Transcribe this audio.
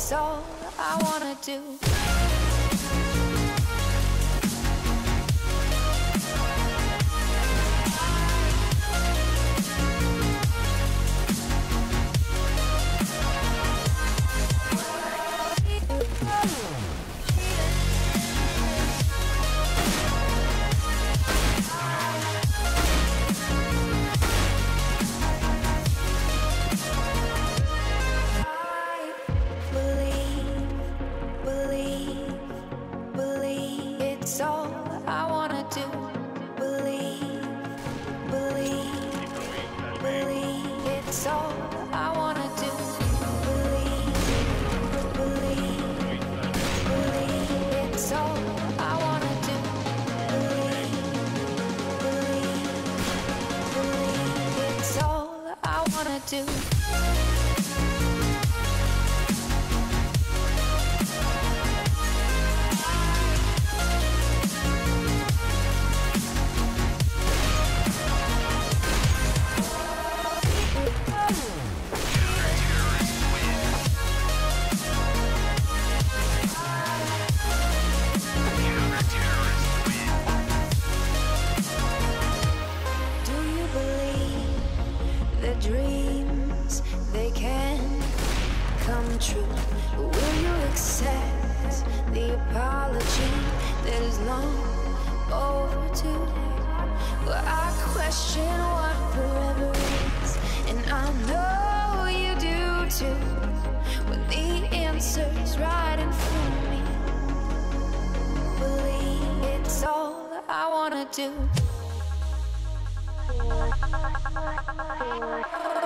That's all I wanna do. Do. True. Will you accept the apology that is long overdue? Well, I question what forever is, and I know you do too. When the answer's right in front of me, believe it's all I wanna do.